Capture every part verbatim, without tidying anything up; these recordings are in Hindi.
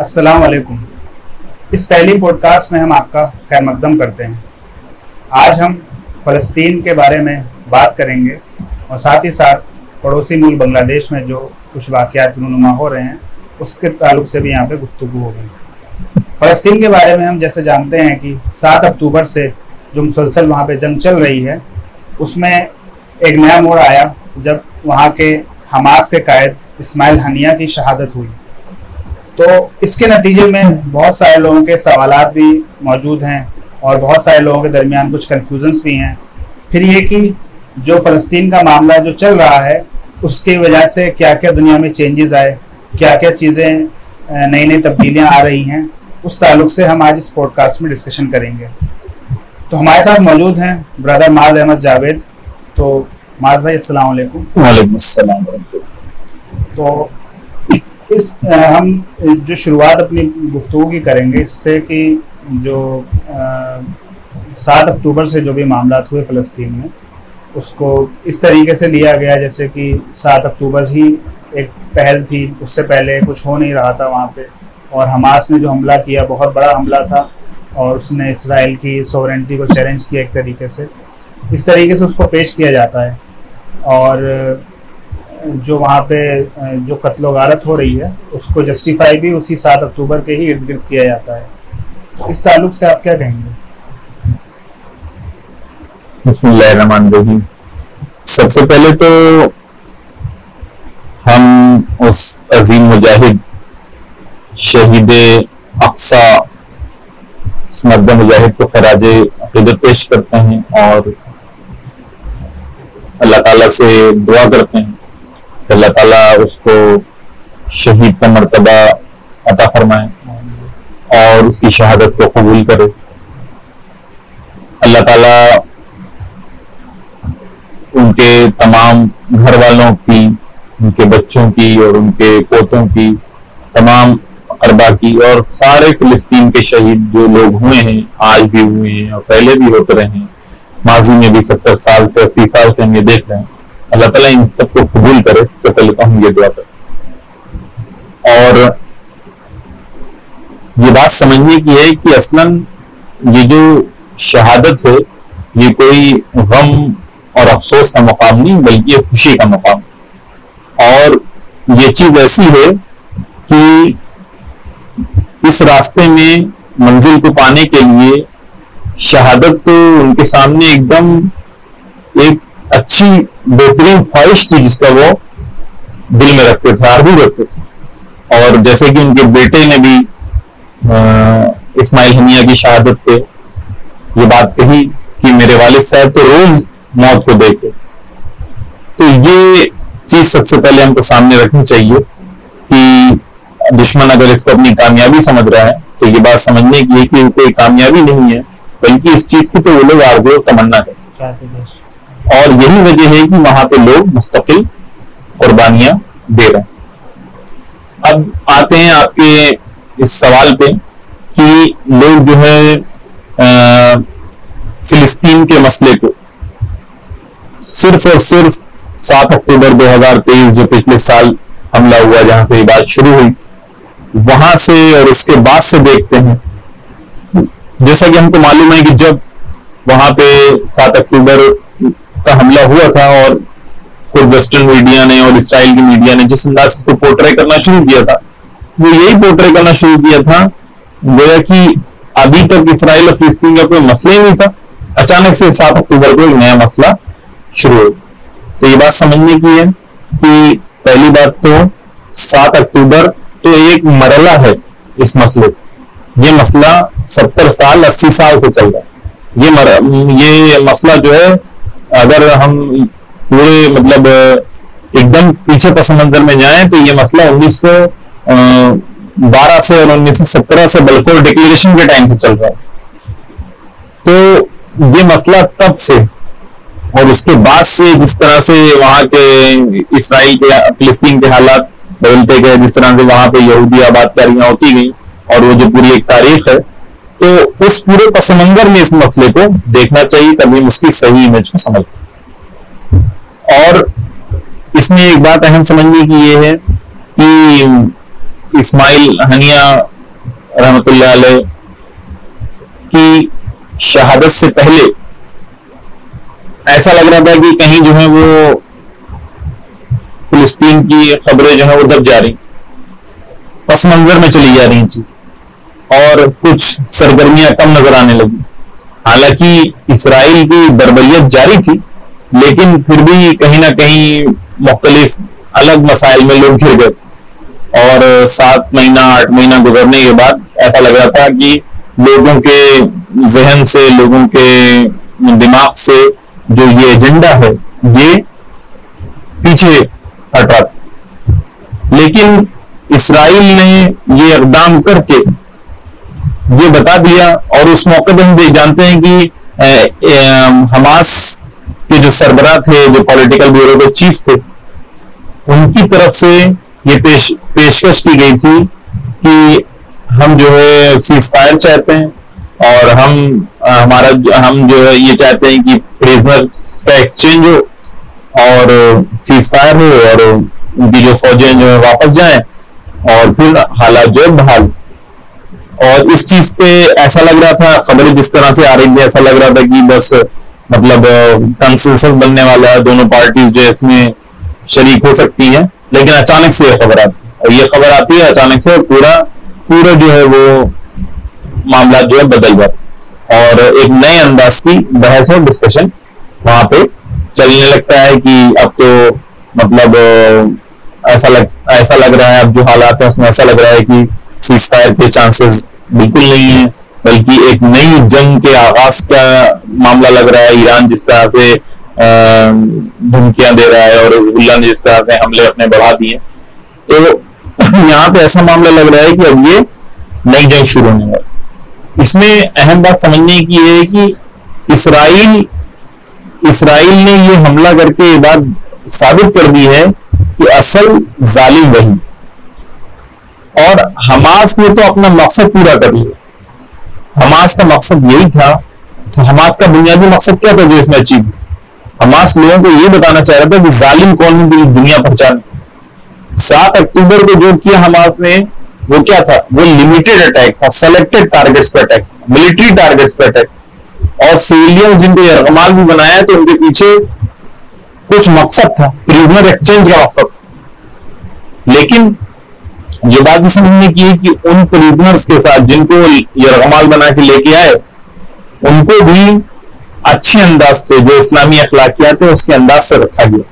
अस्सलाम वालेकुम। इस पहली पॉडकास्ट में हम आपका खैर मकदम करते हैं। आज हम फ़लस्तीन के बारे में बात करेंगे और साथ ही साथ पड़ोसी मुल्क बांग्लादेश में जो कुछ वाक़यात रूनुमा हो रहे हैं उसके ताल्लुक से भी यहाँ पे गुफ्तगू होगी। फ़लस्तीन के बारे में हम जैसे जानते हैं कि सात अक्टूबर से जो मुसलसल वहाँ पे जंग चल रही है उसमें एक नया मोड़ आया जब वहाँ के हमास के कायद इस्माइल हनिया की शहादत हुई। तो इसके नतीजे में बहुत सारे लोगों के सवालात भी मौजूद हैं और बहुत सारे लोगों के दरमियान कुछ कन्फ्यूजन्स भी हैं। फिर ये कि जो फ़लस्तीन का मामला जो चल रहा है उसकी वजह से क्या क्या दुनिया में चेंजेस आए, क्या क्या चीज़ें नई नई तब्दीलियां आ रही हैं, उस ताल्लुक से हम आज इस पॉडकास्ट में डिस्कशन करेंगे। तो हमारे साथ मौजूद हैं ब्रदर माज़ अहमद जावेद। तो माज़ भाई अस्सलाम वालेकुम। वालेकुम अस्सलाम। तो इस हम जो शुरुआत अपनी गुफ्तगू की करेंगे इससे कि जो सात अक्टूबर से जो भी मामलात हुए फ़लस्तीन में उसको इस तरीके से लिया गया जैसे कि सात अक्टूबर ही एक पहल थी, उससे पहले कुछ हो नहीं रहा था वहाँ पे। और हमास ने जो हमला किया बहुत बड़ा हमला था और उसने इसराइल की सोवरेंटी को चैलेंज किया एक तरीके से, इस तरीके से उसको पेश किया जाता है। और जो वहाँ पे जो कत्ल व गारत हो रही है उसको जस्टिफाई भी उसी सात अक्टूबर के ही इर्द गिर्द किया जाता है। तो इस ताल्लुक से आप क्या कहेंगे? बिस्मिल्लाहिर्रहमानिर्रहीम। सबसे पहले तो हम उस अजीम मुजाहिद शहीद अक्सा स्मर्द मुजाहिद को खराज अकीदत पेश करते हैं और अल्लाह ताला से दुआ करते हैं कि अल्लाह ताला उसको शहीद का मर्तबा अता फरमाए और उसकी शहादत को कबूल करे। अल्लाह ताला उनके तमाम घर वालों की, उनके बच्चों की और उनके पोतों की, तमाम अरबा की और सारे फिलिस्तीन के शहीद जो लोग हुए हैं, आज भी हुए हैं और पहले भी होते रहे हैं, माजी में भी सत्तर साल से अस्सी साल से हम ये देख रहे हैं। अल्लाह ताला इन सबको कबूल करे, सबसे पहले तो हम ये दुआ करें। और ये बात समझने की है कि असलन ये जो शहादत है ये कोई गम और अफसोस का मकाम नहीं बल्कि खुशी का मकाम। और ये चीज ऐसी है कि इस रास्ते में मंजिल को पाने के लिए शहादत तो उनके सामने एकदम एक अच्छी बेहतरीन ख्वाहिश थी जिसका वो दिल में रखते थे, आरज़ू रखते थे। और जैसे कि उनके बेटे ने भी इस्माइल हनिया की शहादत पे ये बात कही कि मेरे वालिद साहब तो रोज मौत को देखे। तो ये चीज सबसे पहले हमको सामने रखनी चाहिए कि दुश्मन अगर इसको अपनी कामयाबी समझ रहा है तो ये बात समझने की है कि कोई कामयाबी नहीं है बल्कि इस चीज की तो वो लोग आरज़ू तमन्ना करते हैं और यही वजह है कि वहां पे लोग मुस्तकिल कुर्बानियां दे रहे हैं। अब आते हैं आपके इस सवाल पे कि लोग जो है फिलिस्तीन के मसले को सिर्फ और सिर्फ सात अक्टूबर दो हज़ार तेईस जो पिछले साल हमला हुआ जहां से ये बात शुरू हुई वहां से और उसके बाद से देखते हैं। जैसा कि हमको मालूम है कि जब वहां पे सात अक्टूबर का हमला हुआ था और खुद वेस्टर्न मीडिया ने और इसराइल की मीडिया ने जिस अंदाज से तो पोर्ट्रे करना शुरू किया था वो यही पोर्ट्रे करना शुरू किया था गोया कि अभी तक इसराइल और फिलिस्तीन का कोई मसला ही नहीं था, अचानक से सात अक्टूबर को एक नया मसला शुरू हो। तो ये बात समझने की है कि पहली बात तो सात अक्टूबर तो एक मरला है इस मसले को। ये मसला सत्तर साल अस्सी साल से चल रहा है। ये मर, ये मसला जो है अगर हम पूरे मतलब एकदम पीछे पसमंदर में जाएं तो ये मसला उन्नीस सौ बारह से और उन्नीस सौ सत्रह से बल्फोर डिक्लेरेशन के टाइम से चल रहा है। तो ये मसला तब से और उसके बाद से जिस तरह से वहां के इसराइल के फिलिस्तीन के हालात बदलते गए, जिस तरह से वहां पे यहूदी आबादकारियां होती गई और वो जो पूरी एक तारीख है, तो उस पूरे पस मंजर में इस मसले को देखना चाहिए तभी हम उसकी सही इमेज को समझ। और इसमें एक बात अहम समझने की ये है कि इस्माइल हनिया रहमतुल्लाह अलैह की शहादत से पहले ऐसा लग रहा था कि कहीं जो है वो फिलिस्तीन की खबरें जो है वो दब जा रही, पस मंजर में चली जा रही थी और कुछ सरगर्मियां कम नजर आने लगी। हालांकि इसराइल की बर्बरियत जारी थी लेकिन फिर भी कहीं ना कहीं मुख्तलिफ अलग मसाइल में लोग घिर गए और सात महीना आठ महीना गुजरने के बाद ऐसा लग रहा था कि लोगों के जहन से, लोगों के दिमाग से जो ये एजेंडा है ये पीछे हटा। लेकिन इसराइल ने ये इकदाम करके ये बता दिया और उस मौके पर हम देख जानते हैं कि ए, ए, हमास के जो सरबराह थे, जो पॉलिटिकल ब्यूरो के चीफ थे, उनकी तरफ से ये पेश पेशकश की गई थी कि हम जो है सीज फायर चाहते हैं और हम हमारा हम जो है ये चाहते हैं कि प्रिजनर का एक्सचेंज हो और सीज फायर हो और उनकी जो फौजें जो है वापस जाएं और फिर हालात जो है बहाल। और इस चीज पे ऐसा लग रहा था, खबरें जिस तरह से आ रही थी ऐसा लग रहा था कि बस मतलब कंसेंसस बनने वाला है, दोनों पार्टी जो इसमें शरीक हो सकती है। लेकिन अचानक से यह खबर आती है और ये खबर आती है अचानक से पूरा पूरा जो है वो मामला जो है बदल जाता और एक नए अंदाज की बहस और डिस्कशन वहां पे चलने लगता है कि अब तो मतलब ऐसा लग ऐसा लग रहा है, अब जो हालात है उसमें ऐसा लग रहा है कि सीज फायर के चांसेस बिल्कुल नहीं है, बल्कि एक नई जंग के आगाज का मामला लग रहा है। ईरान जिस तरह से धमकियां दे रहा है और हिजबुल्लाह ने जिस तरह से हमले अपने बढ़ा दिए, तो यहाँ पे ऐसा मामला लग रहा है कि अब ये नई जंग शुरू होने वाली। इसमें अहम बात समझने की ये है कि इसराइल इसराइल ने ये हमला करके ये बात साबित कर दी है कि असल जालिम वही, और हमास ने तो अपना मकसद पूरा कर लिया। हमास का मकसद यही था, हमास का बुनियादी मकसद क्या था जो इसमें अचीव? हमास लोगों को ये बताना चाह रहा था कि जालिम कौन है पूरी दुनिया पहचाने। सात अक्टूबर को जो किया हमास ने वो क्या था? वो लिमिटेड अटैक था, सेलेक्टेड टारगेट्स पर अटैक, मिलिट्री टारगेट्स पर अटैक, और सिविलियन जिनको यरगमाल भी बनाया तो उनके पीछे कुछ मकसद था, प्रिजनर एक्सचेंज का मकसद। लेकिन ये बात भी समझने की है कि उन प्रिजनर्स के साथ जिनको यरगमाल बना के लेके आए उनको भी अच्छे अंदाज से, जो इस्लामी अखलाकियात है उसके अंदाज से रखा गया,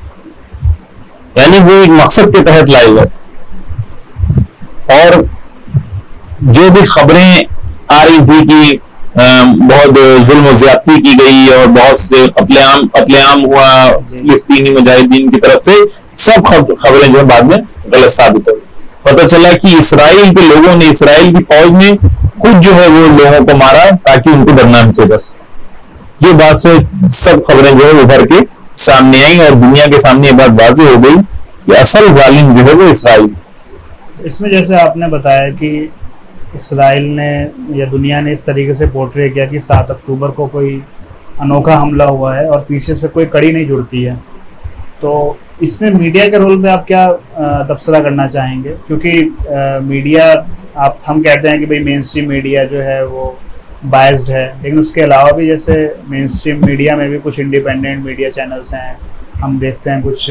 यानी वो एक मकसद के तहत लाए गए। और जो भी खबरें आ रही थी कि बहुत जुल्म ज्यादती की गई और बहुत से कत्लेआम कत्लेआम हुआ फिलिस्तीनी मुजाहिदीन की तरफ से, सब खबरें जो है बाद में गलत साबित हो गई। पता चला कि इसराइल के लोगों ने, इसराइल की फौज ने खुद जो है वो लोगों को मारा ताकि उनको बदनाम किया जा सके। ये बात से सब खबरें जो है उभर के सामने आई और दुनिया के सामने ये बात वाज़े हो गई कि असल जालिम जो है वो इसराइल। इसमें जैसे आपने बताया कि इसराइल ने या दुनिया ने इस तरीके से पोर्ट्रे किया कि सात अक्टूबर को कोई अनोखा हमला हुआ है और पीछे से कोई कड़ी नहीं जुड़ती है, तो इसमें मीडिया के रोल पे आप क्या तबसरा करना चाहेंगे? क्योंकि मीडिया, आप हम कहते हैं कि भाई मेन स्ट्रीम मीडिया जो है वो बायस्ड है, लेकिन उसके अलावा भी जैसे मेन स्ट्रीम मीडिया में भी कुछ इंडिपेंडेंट मीडिया चैनल्स हैं, हम देखते हैं कुछ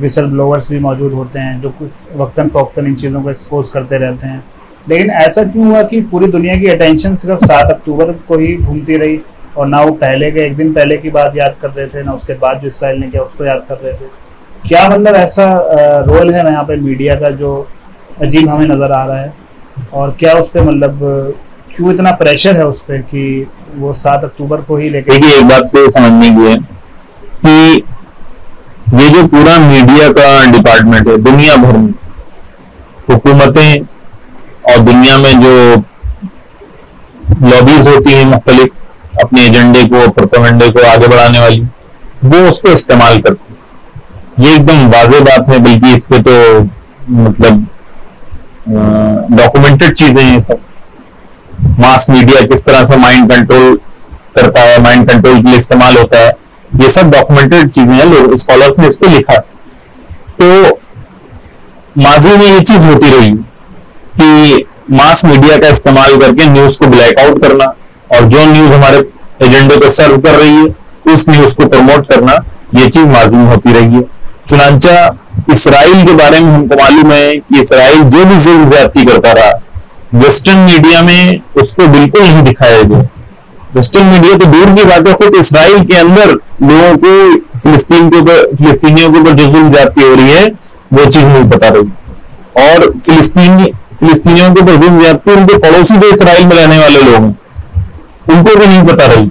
विसल ब्लोअर्स भी मौजूद होते हैं जो कुछ वक्तन फ़ोक्तन इन चीज़ों को एक्सपोज करते रहते हैं। लेकिन ऐसा क्यों हुआ कि पूरी दुनिया की अटेंशन सिर्फ सात अक्टूबर को ही घूमती रही और ना वो पहले के एक दिन पहले की बात याद कर रहे थे, ना उसके बाद जो इसराइल ने किया उसको याद कर रहे थे? क्या मतलब ऐसा रोल है ना यहाँ पे मीडिया का जो अजीब हमें नज़र आ रहा है, और क्या उस पर मतलब क्यों इतना प्रेशर है उस पर कि वो सात अक्टूबर को ही लेके? देखिए, एक बात तो समझने की है कि ये जो पूरा मीडिया का डिपार्टमेंट है दुनिया भर में, हुकूमतें और दुनिया में जो लॉबीज होती हैं मुख्तलिफ अपने एजेंडे को, प्रोपेगेंडे को आगे बढ़ाने वाली, वो उसको इस्तेमाल करती, ये एकदम वाज़े बात है। बल्कि इस पे तो मतलब डॉक्यूमेंटेड चीजें हैं सब। मास मीडिया किस तरह से माइंड कंट्रोल करता है, माइंड कंट्रोल के लिए इस्तेमाल होता है, ये सब डॉक्यूमेंटेड चीजें हैं, लोग स्कॉलर्स ने इस पर लिखा। तो माजी में ये चीज होती रही कि मास मीडिया का इस्तेमाल करके न्यूज को ब्लैकआउट करना और जो न्यूज हमारे एजेंडे पर सर्व कर रही है उस न्यूज को प्रमोट करना, ये चीज माजी में होती रही है। चुनांचा इसराइल के बारे में हमको मालूम है कि इसराइल जो भी जुल्म ज्यादती करता रहा, वेस्टर्न मीडिया में उसको बिल्कुल नहीं दिखाया गया। वेस्टर्न मीडिया तो दूर की बात है, खुद इसराइल के अंदर लोगों को फिलिस्तीन के ऊपर, फिलिस्तीनियों के ऊपर जो जुल्म ज्यादती हो रही है वो चीज नहीं पता रही, और फिलिस्तीनी फिलिस्तीनियों के ऊपर जुल्म ज्यादती उनके पड़ोसी जो इसराइल में रहने वाले लोग हैं उनको भी नहीं पता रही।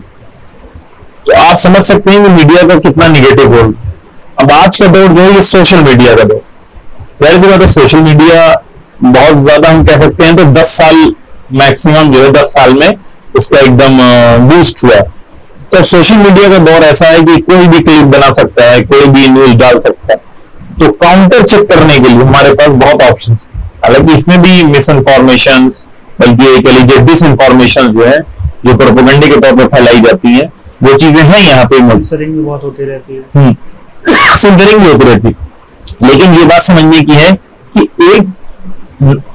तो आप समझ सकते हैं कि मीडिया का कितना निगेटिव रोल। अब आज का दौर जो है ये सोशल मीडिया का दौर, जाहिर सी बात है सोशल मीडिया बहुत ज्यादा, हम कह सकते हैं तो दस साल मैक्सिमम जो है दस साल में उसका एकदम बूस्ट हुआ। तो सोशल मीडिया का दौर ऐसा है कि कोई भी क्लिप बना सकता है, कोई भी न्यूज डाल सकता है। तो काउंटर चेक करने के लिए हमारे पास बहुत ऑप्शन, हालांकि इसमें भी मिस इन्फॉर्मेशन बल्कि एक लीजिए डिस इन्फॉर्मेशन जो है जो प्रोपेगेंडे के तौर पर फैलाई जाती है वो चीजें हैं यहाँ पे। बहुत होती रहती है, सेंसरिंग भी होती रहती, लेकिन ये बात समझने की है कि एक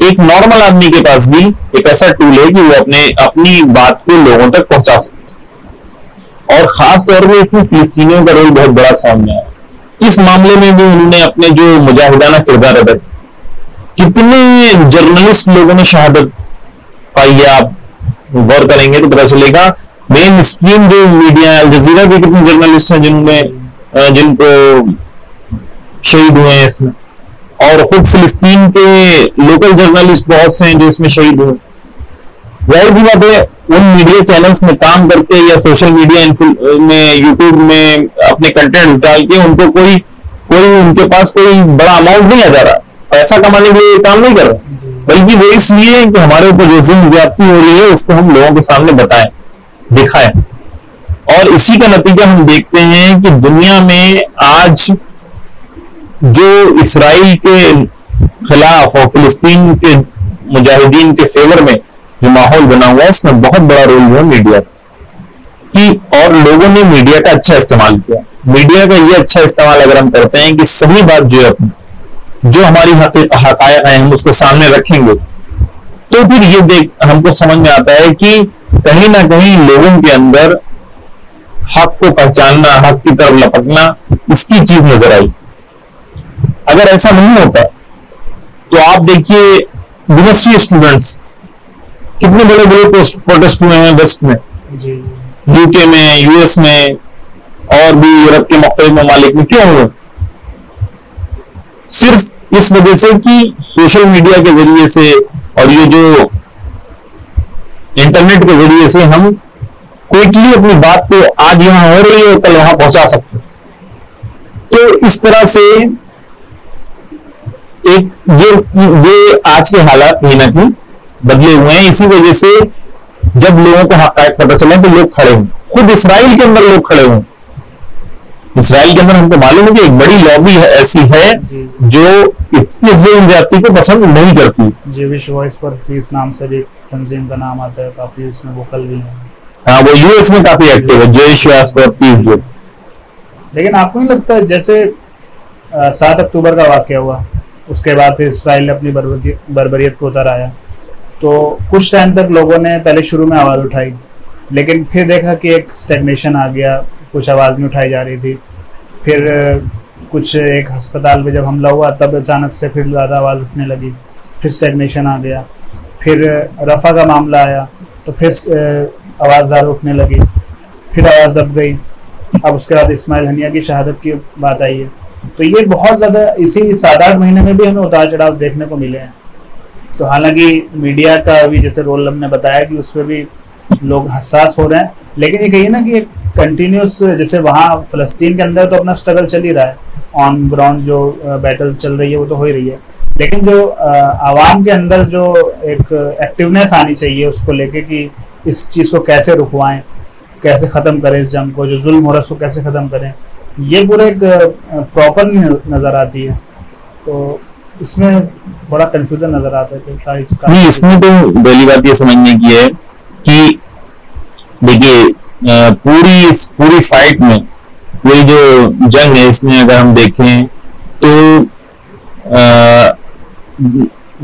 एक नॉर्मल आदमी के पास भी एक ऐसा टूल है कि वो अपने अपनी बात को लोगों तक पहुंचा सकता, और खास तौर पे इसमें फिलिस्तीनियों का रोल बहुत बड़ा सामने आया। इस मामले में भी उन्होंने अपने जो मुजाहिदाना किरदार अदा किया। कितने जर्नलिस्ट लोगों ने शहादत पाई है, आप गौर करेंगे तो पता चलेगा। मेन स्ट्रीम जो मीडिया है, अल जजीरा के कितने जर्नलिस्ट हैं जिन्होंने जिनको शहीद हुए हैं इसमें, और खुद फिलिस्तीन के लोकल जर्नलिस्ट बहुत से हैं जो इसमें शहीद हुए। जाहिर सी बात है उन मीडिया चैनल्स में काम करके या सोशल मीडिया में यूट्यूब में अपने कंटेंट डाल के उनको कोई कोई उनके पास कोई बड़ा अमाउंट नहीं आ जा रहा, पैसा कमाने के लिए काम नहीं कर रहा, बल्कि वो इसलिए कि हमारे ऊपर जो जुल्म ज्यादती हो रही है उसको हम लोगों के सामने बताएं, दिखाएं। और इसी का नतीजा हम देखते हैं कि दुनिया में आज जो इसराइल के खिलाफ और फिलिस्तीन के मुजाहिदीन के फेवर में जो माहौल बना हुआ है इसमें बहुत बड़ा रोल हुआ मीडिया की, और लोगों ने मीडिया का अच्छा इस्तेमाल किया। मीडिया का ये अच्छा इस्तेमाल अगर हम करते हैं कि सही बात जो है अपनी, जो हमारी हकायक है हम उसको सामने रखेंगे, तो फिर ये देख हमको समझ में आता है कि कहीं ना कहीं लोगों के अंदर हक को पहचानना, हक की तरफ लपकना, इसकी चीज नजर आई। अगर ऐसा नहीं होता तो आप देखिए यूनिवर्सिटी स्टूडेंट्स कितने बड़े बड़े प्रोटेस्ट हुए हैं वेस्ट में, यूके में, यूएस में और भी यूरोप के मुख्तलिफ ममालिक में। क्यों हुए? सिर्फ इस वजह से कि सोशल मीडिया के जरिए से और ये जो इंटरनेट के जरिए से हम क्विकली अपनी बात को आज यहां हो रही है कल वहां पहुंचा सकते। तो इस तरह से एक ये ये आज के हालात कहीं ना कहीं बदले हुए हैं। इसी वजह से जब लोगों को हकायक पता चले तो लोग खड़े हुए, खुद इसराइल के अंदर लोग खड़े हुए। इसराइल के अंदर हमको मालूम है कि एक बड़ी लॉबी है, ऐसी है जो इतनी जुल्म ज्यादती को पसंद नहीं करती। जेविश वॉइस फॉर पीस नाम से भी तंजीम का नाम आता है, काफी इसमें वोकल भी है। हाँ, वो यूएस में काफी एक्टिव है जेविश वॉइस फॉर पीस। लेकिन आपको नहीं लगता है जैसे सात अक्टूबर का वाकया हुआ उसके बाद फिर इसराइल ने अपनी बर्बरियत को उताराया, तो कुछ टाइम तक लोगों ने पहले शुरू में आवाज़ उठाई, लेकिन फिर देखा कि एक स्टेगनेशन आ गया, कुछ आवाज़ नहीं उठाई जा रही थी। फिर कुछ एक अस्पताल में जब हमला हुआ तब अचानक से फिर ज़्यादा आवाज़ उठने लगी, फिर स्टेगनेशन आ गया। फिर रफ़ा का मामला आया तो फिर आवाज़ ज़्यादा उठने लगी, फिर आवाज़ दब गई। अब उसके बाद इस्माइल हनिया की शहादत की बात आई है, तो ये बहुत ज़्यादा इसी सात आठ महीने में भी हमें उतार चढ़ाव देखने को मिले हैं। तो हालांकि मीडिया का भी जैसे रोल हमने बताया कि उस पर भी लोग हसास हो रहे हैं, लेकिन ये कहिए ना कि कंटिन्यूस जैसे वहाँ फ़लस्तीन के अंदर तो अपना स्ट्रगल चल ही रहा है, ऑन ग्राउंड जो बैटल चल रही है वो तो हो ही रही है, लेकिन जो आवाम के अंदर जो एक एक्टिवनेस आनी चाहिए उसको लेके कि इस चीज़ को कैसे रुकवाएं, कैसे ख़त्म करें इस जंग को, जो जुल्म हो रहा है उसको कैसे ख़त्म करें, ये पूरा एक प्रॉपर नज़र आती है। तो इसमें बड़ा कन्फ्यूज़न नज़र आता है। नहीं, इसमें तो पहली बात ये समझने की है कि देखिए पूरी पूरी फाइट में ये जो जंग है इसमें अगर हम देखें तो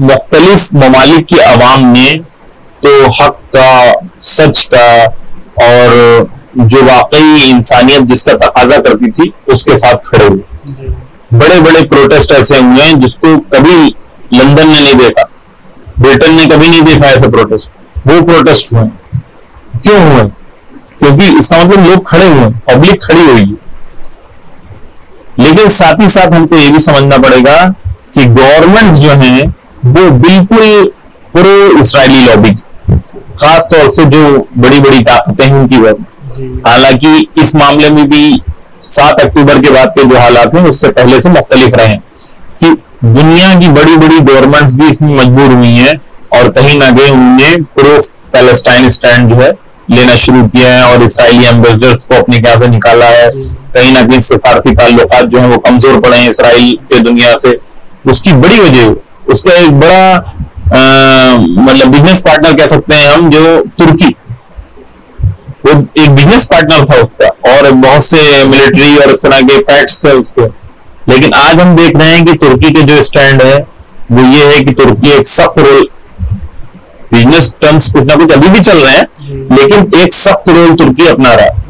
मुख्तलिफ ममालिक की आवाम ने तो हक का, सच का और जो वाकई इंसानियत जिसका तकाजा करती थी उसके साथ खड़े हुए। बड़े बड़े प्रोटेस्ट ऐसे हुए हैं जिसको कभी लंदन ने नहीं देखा, ब्रिटेन ने कभी नहीं देखा ऐसे प्रोटेस्ट। वो प्रोटेस्ट हुए क्यों हुए? क्योंकि इसका मतलब लोग खड़े हुए, पब्लिक खड़ी हुई है। लेकिन साथ ही साथ हमको ये भी समझना पड़ेगा कि गवर्नमेंट्स जो हैं वो बिल्कुल प्रो इसराइली लॉबी, खासतौर से जो बड़ी बड़ी ताकतें हैं उनकी वजह। हालांकि इस मामले में भी सात अक्टूबर के बाद के जो हालात हैं उससे पहले से मुख्तलिफ रहे हैं कि दुनिया की बड़ी बड़ी गवर्नमेंट्स भी इसमें मजबूर हुई हैं और कहीं ना कहीं उनने प्रो पैलेस्टाइन स्टैंड जो है लेना शुरू किया है और इसराइली एम्बेसडर्स को अपने यहाँ से निकाला है। कहीं ना कहीं सफारती ताल्लुकात जो है वो कमजोर पड़े हैं इसराइल के दुनिया से, उसकी बड़ी वजह। उसका एक बड़ा मतलब बिजनेस पार्टनर कह सकते हैं हम, जो तुर्की, वो एक बिजनेस पार्टनर था उसका और बहुत से मिलिट्री और इस तरह के फैक्ट्स थे उसके। लेकिन आज हम देख रहे हैं कि तुर्की के जो स्टैंड है वो ये है कि तुर्की एक सख्त रोल, बिजनेस टर्म्स कुछ ना कुछ अभी भी चल रहे हैं लेकिन एक सख्त रोल तुर्की अपना रहा है।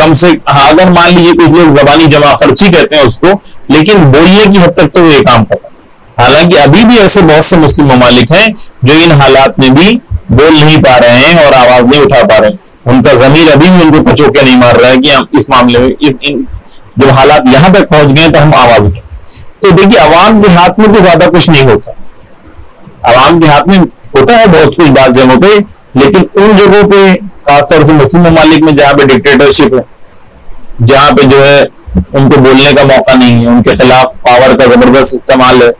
कम से अगर मान लीजिए कुछ लोग जबानी जमा खर्ची कहते हैं उसको, लेकिन बोलने की हद तक तो वो ये काम कर रहा है। हालांकि अभी भी ऐसे बहुत से मुस्लिम ममालिक हैं जो इन हालात में भी बोल नहीं पा रहे हैं और आवाज नहीं उठा पा रहे हैं। उनका जमीर अभी भी उनको पचोके नहीं मार रहा है कि हम इस मामले में इन, इन, जब हालात यहां तक पहुंच गए तो हम आवाज उठाएं। तो देखिए, आवाम के हाथ में तो ज्यादा कुछ नहीं होता। आवाम के हाथ में होता है बहुत कुछ बात जगहों पर, लेकिन उन जगहों पर खासतौर से मुस्लिम ममालिक में जहां पे डिक्टेटरशिप है, जहां पे जो है उनको बोलने का मौका नहीं है, उनके खिलाफ पावर का जबरदस्त इस्तेमाल है।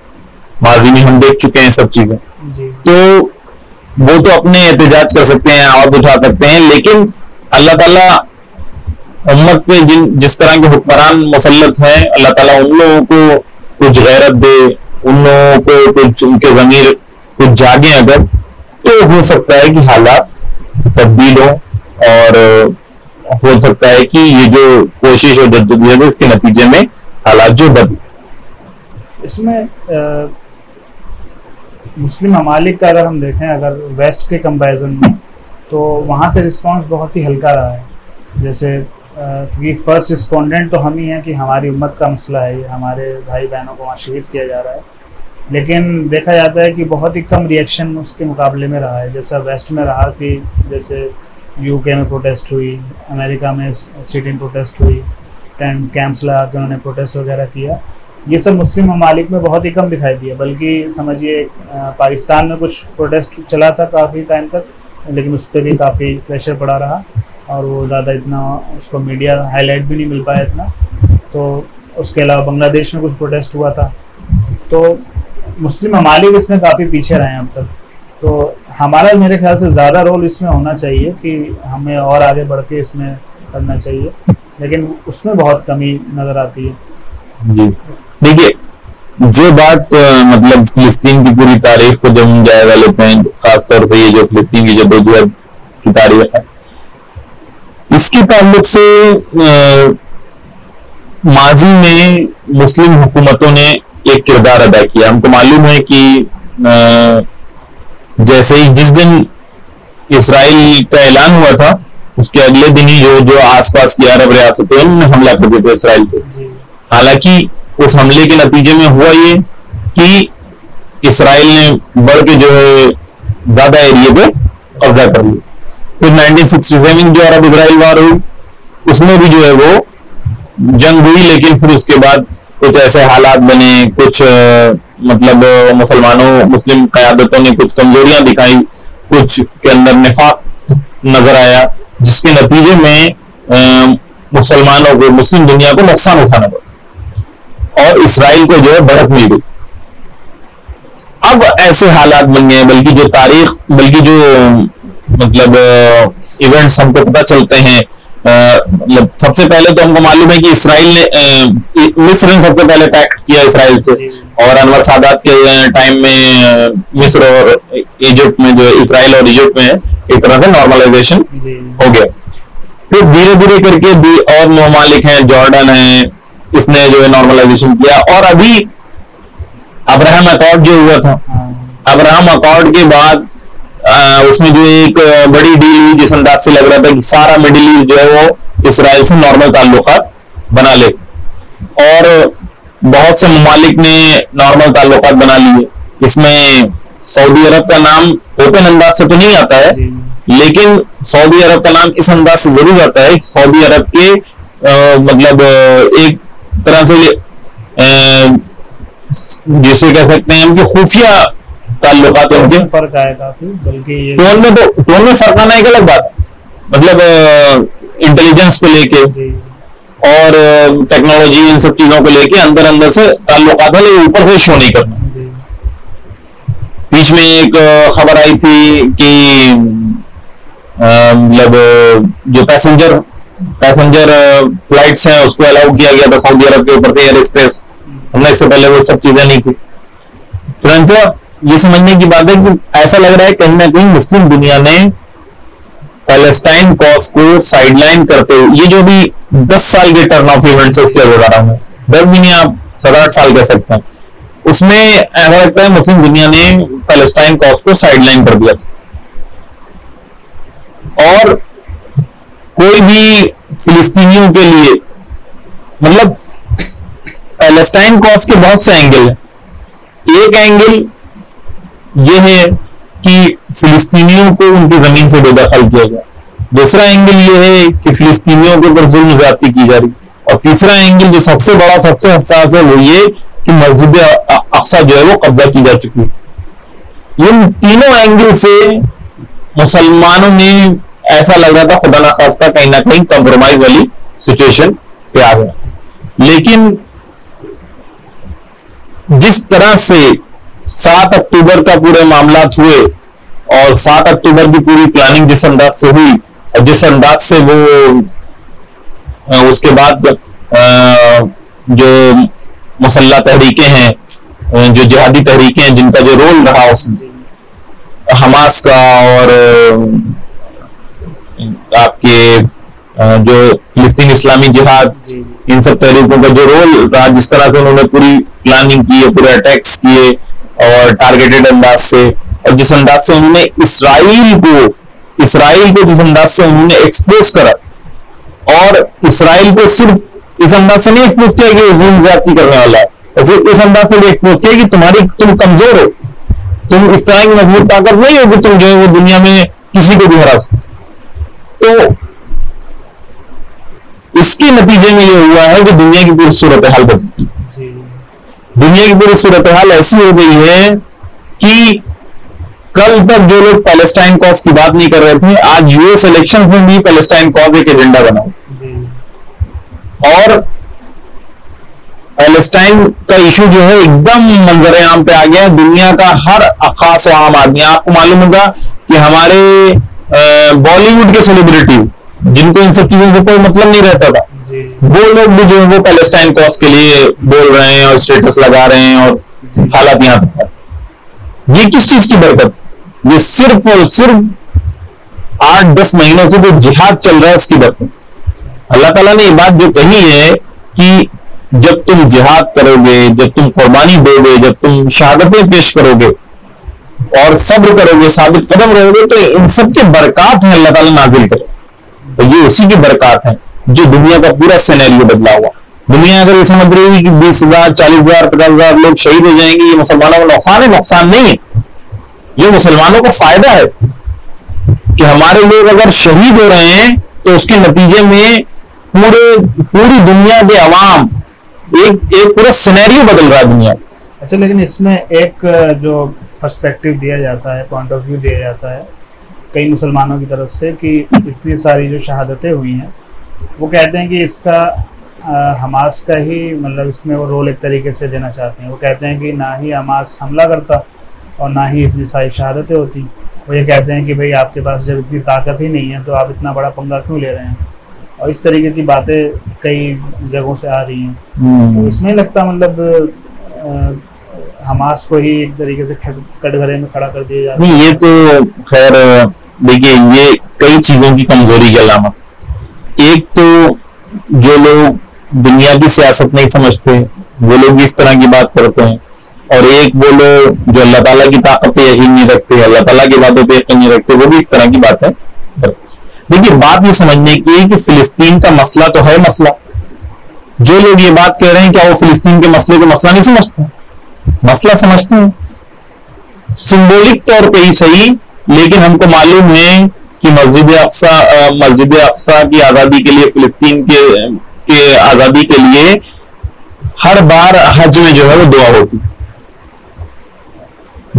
माजी में हम देख चुके हैं सब चीजें। तो वो तो अपने एहतजाज कर सकते हैं, आवाज उठा सकते हैं, लेकिन अल्लाह ताला उम्मत पे जिन जिस तरह के हुक्मरान मुसल्लत हैं, अल्लाह ताला उन लोगों को कुछ गैरत दे, उन लोगों को कुछ उनके जमीर कुछ जागे अगर, तो हो सकता है कि हालात तब्दील हो और हो सकता है कि ये जो कोशिश और जद्दोजहद इसके नतीजे में हालात जो बदले। इसमें आ... मुस्लिम ममालिक का अगर हम देखें, अगर वेस्ट के कंपैरिजन में, तो वहाँ से रिस्पांस बहुत ही हल्का रहा है। जैसे क्योंकि फर्स्ट रिस्पोंडेंट तो हम ही हैं कि हमारी उम्मत का मसला है, हमारे भाई बहनों को वहाँ शहीद किया जा रहा है, लेकिन देखा जाता है कि बहुत ही कम रिएक्शन उसके मुकाबले में रहा है। जैसा वेस्ट में रहा कि जैसे यूके में प्रोटेस्ट हुई, अमेरिका में सिटिंग प्रोटेस्ट हुई, टेंट कैंप्स लगा के उन्होंने प्रोटेस्ट वगैरह किया, ये सब मुस्लिम ममालिक में बहुत ही कम दिखाई दिया। बल्कि समझिए पाकिस्तान में कुछ प्रोटेस्ट चला था काफ़ी टाइम तक, लेकिन उस पर भी काफ़ी प्रेशर पड़ा रहा और वो ज़्यादा इतना उसको मीडिया हाईलाइट भी नहीं मिल पाया इतना। तो उसके अलावा बांग्लादेश में कुछ प्रोटेस्ट हुआ था। तो मुस्लिम ममालिक इसमें काफ़ी पीछे रहे हैं अब तक। तो हमारा मेरे ख्याल से ज़्यादा रोल इसमें होना चाहिए कि हमें और आगे बढ़ के इसमें करना चाहिए, लेकिन उसमें बहुत कमी नज़र आती है। जी देखिए, जो बात मतलब फिलिस्तीन की पूरी तारीख को जब हम जायजा लेते हैं, खासतौर से ये जो फिलिस्तीन की जद्दोजहद की तारीख है, इसके ताल्लुक से माजी में मुस्लिम हुकूमतों ने एक किरदार अदा किया। हमको मालूम है कि आ, जैसे ही जिस दिन इसराइल का ऐलान हुआ था उसके अगले दिन ही जो जो आसपास की अरब रियासतें ने हमला कर दिया था इसराइल पे। हालांकि उस हमले के नतीजे में हुआ ये कि इसराइल ने बढ़ के जो है ज्यादा एरिया पे कब्जा कर लिया। फिर नाइनटीन सिक्सटी सेवन जो अरब इसराइल वार हुई उसमें भी जो है वो जंग हुई, लेकिन फिर उसके बाद कुछ ऐसे हालात बने, कुछ मतलब मुसलमानों मुस्लिम क़यादतों ने कुछ कमजोरियां दिखाई, कुछ के अंदर निफाक नजर आया, जिसके नतीजे में मुसलमानों को, मुस्लिम दुनिया को नुकसान उठाना पड़ा और इसराइल को जो है बढ़त मिल गई। अब ऐसे हालात बन गए, बल्कि जो तारीख, बल्कि जो मतलब इवेंट्स हमको पता चलते हैं, मतलब सबसे पहले तो हमको मालूम है कि इसराइल ने मिस्र ने सबसे पहले पैक्ट किया इसराइल से, और अनवर सादात के टाइम में मिस्र और इजिप्ट में जो इसराइल और इजिप्ट में एक तरह से नॉर्मलाइजेशन हो गया। फिर धीरे धीरे करके भी और ममालिक हैं, जॉर्डन है, इसने जो है नॉर्मलाइजेशन किया। और अभी अब्राहम अकॉर्ड जो हुआ था, अब्राहम अकॉर्ड के बाद आ, उसमें जो एक बड़ी डील हुई जिस अंदाज से लग रहा था कि सारा मिडिल ईस्ट जो है वो इसराइल से नॉर्मल ताल्लुकात बना ले, और बहुत से ममालिक ने नॉर्मल ताल्लुकात बना लिए। इसमें सऊदी अरब का नाम ओपन अंदाज से तो नहीं आता है, लेकिन सऊदी अरब का नाम इस अंदाज से जरूर आता है, सऊदी अरब के आ, मतलब एक तरह से जैसे कह सकते हैं हम कि खुफिया ताल्लुकात उनके फर्क आया काफी, बल्कि ये टोन में तो टोन में फर्क आना एक अलग बात, मतलब इंटेलिजेंस को लेके और टेक्नोलॉजी इन सब चीजों को लेके अंदर अंदर से ताल्लुकात है, लेकिन ऊपर से शो नहीं करना। बीच में एक खबर आई थी कि मतलब जो पैसेंजर पैसेंजर फ्लाइट्स हैं उसको अलाउ किया गया था सऊदी अरब के ऊपर से एयर स्पेस, हमने इससे पहले वो सब चीजें नहीं थी। फ्रांसा ये समझने की बात है कि ऐसा लग रहा है कहीं ना कहीं मुस्लिम दुनिया ने पैलेस्टाइन कॉज को साइडलाइन करते हुए, ये जो भी दस साल के टर्न ऑफ इवेंट से उसके गुजारा हूँ, दस भी नहीं आप सात आठ साल कह सकते हैं, उसमें ऐसा लगता है मुस्लिम दुनिया ने पैलेस्टाइन कॉज को साइडलाइन कर दिया था। और कोई भी फिलिस्तीनियों के लिए, मतलब पैलेस्टाइन कॉज के बहुत से एंगल हैं। एक एंगल ये है कि फिलिस्तीनियों को उनकी जमीन से बेदखल किया गया, दूसरा एंगल ये है कि फिलिस्तीनियों के ऊपर जुल्म ज्यादती की जा रही, और तीसरा एंगल जो सबसे बड़ा सबसे हसास है वो ये कि मस्जिद अक्सा जो है वो कब्जा की जा चुकी है। इन तीनों एंगल से मुसलमानों ने ऐसा लग रहा था खुदा ना खास्ता कहीं ना कहीं कॉम्प्रोमाइज वाली सिचुएशन पे आ गया। लेकिन जिस तरह से सात अक्टूबर का पूरे मामला हुए और सात अक्टूबर की पूरी प्लानिंग जिस अंदाज से हुई और जिस अंदाज से वो उसके बाद जो मुसल्ला तहरीकें हैं, जो जिहादी तहरीकें हैं, जिनका जो रोल रहा उसमें हमास का और आपके जो फिलिस्तीन इस्लामी जिहाद, इन सब तहरीकों का जो रोल रहा, जिस तरह से उन्होंने पूरी प्लानिंग की, पूरे अटैक्स किए और टारगेटेड अंदाज से, और जिस अंदाज से उन्होंने इसराइल को इसराइल को जिस अंदाज से उन्होंने एक्सपोज करा, और इसराइल को सिर्फ इस अंदाज से नहीं एक्सपोज किया कि जुल्म ज्यादती करने वाला है, और सिर्फ इस अंदाज से भी एक्सपोज किया कि तुम्हारी तुम कमजोर हो, तुम इस तरह की मजबूत ताकत नहीं हो कि तुम जो है वो दुनिया में किसी को भी हरा सको। तो इसके नतीजे में ये हुआ है कि दुनिया की पूरी सूरत हाल बदली, दुनिया की पूरी सूरत हाल ऐसी हो गई है कि कल तक जो लोग पैलेस्टाइन कॉज की बात नहीं कर रहे थे, आज यूएस इलेक्शन में भी पैलेस्टाइन कॉज एक एजेंडा बना, और पैलेस्टाइन का इशू जो है एकदम मंजर आम पे आ गया। दुनिया का हर खास आम आदमी, आपको मालूम होगा कि हमारे बॉलीवुड के सेलिब्रिटी जिनको इन सब चीजों से कोई मतलब नहीं रहता था, वो लोग भी जो है वो पैलेस्टाइन कॉज के लिए बोल रहे हैं और स्टेटस लगा रहे हैं, और हालात यहां तक है। ये किस चीज की बरकत? ये सिर्फ और सिर्फ आठ दस महीनों से जो जिहाद चल रहा है उसकी बरकत। अल्लाह ताला ने ये बात जो कही है कि जब तुम जिहाद करोगे, जब तुम कुर्बानी दोगे, जब तुम शहादतें पेश करोगे और सब्र करोगे, साबित कदम रहोगे, तो इन सब के बरकत है अल्लाह ताला नाजिल करे। तो ये उसी की बरकत है जो दुनिया का पूरा सिनेरियो बदला हुआ। दुनिया अगर ये समझ रही हुई कि बीस हजार चालीस हजार पचास हजार लोग शहीद हो जाएंगे, ये मुसलमानों का नुकसान है, नुकसान नहीं है, ये मुसलमानों को फायदा है कि हमारे लोग अगर शहीद हो रहे हैं तो उसके नतीजे में पूरे पूरी दुनिया के अवाम, एक एक पूरा सिनेरियो बदल रहा है दुनिया। अच्छा, लेकिन इसमें एक जो पर्सपेक्टिव दिया जाता है, पॉइंट ऑफ व्यू दिया जाता है कई मुसलमानों की तरफ से कि इतनी सारी जो शहादतें हुई हैं, वो कहते हैं कि इसका आ, हमास का ही मतलब इसमें वो रोल एक तरीके से देना चाहते हैं। वो कहते हैं कि ना ही हमास हमला करता और ना ही इतनी सारी शहादतें होती। वो ये कहते हैं कि भाई आपके पास जब इतनी ताकत ही नहीं है तो आप इतना बड़ा पंगा क्यों ले रहे हैं, और इस तरीके की बातें कई जगहों से आ रही हैं। तो इसमें लगता मतलब आ, हमास को ही एक तरीके से कटघरे में खड़ा कर दिया जाता है। ये तो खैर देखिए, ये कई चीज़ों की कमजोरी की अलामत। एक तो जो लोग दुनिया की सियासत नहीं समझते वो लोग इस तरह की बात करते हैं, और एक वो लोग जो अल्लाह ताला की ताकत पे यकीन नहीं रखते, अल्लाह ताला की बातों पे यकीन नहीं रखते, वो भी इस तरह की बात है। देखिए, बात ये समझने की है कि फिलिस्तीन का मसला तो है मसला। जो लोग ये बात कह रहे हैं क्या वो फिलिस्तीन के मसले को मसला नहीं समझते? मसला समझते हैं, सिंबॉलिक तौर पे ही सही, लेकिन हमको मालूम है कि मस्जिद अक्सा मस्जिद अक्सा की आजादी के लिए, फिलिस्तीन के के आजादी के लिए हर बार हज में जो है वो दुआ होती है,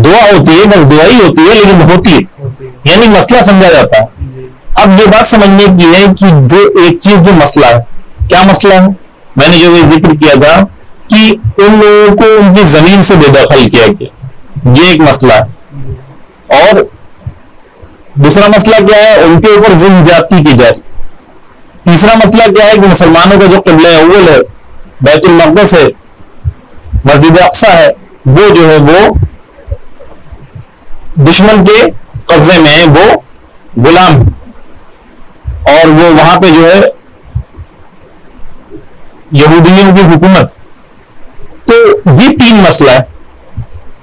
दुआ होती है, बस दुआ ही होती है, लेकिन होती है, यानी मसला समझा जाता है। अब ये बात समझने की है कि जो एक चीज जो मसला है, क्या मसला है, मैंने जो ये जिक्र किया था कि उन लोगों को उनकी जमीन से बेदखल किया गया, ये एक मसला है। और दूसरा मसला क्या है, उनके ऊपर जुल्म ज्यादती की जा रही। तीसरा मसला क्या है कि मुसलमानों का जो क़िबला अव्वल है, बैतुल मक़दस है, मस्जिद अक्सा है, वो जो है वो दुश्मन के कब्जे में है, वो गुलाम, और वो वहां पे जो है यहूदियों की हुकूमत। तो ये तीन मसला है।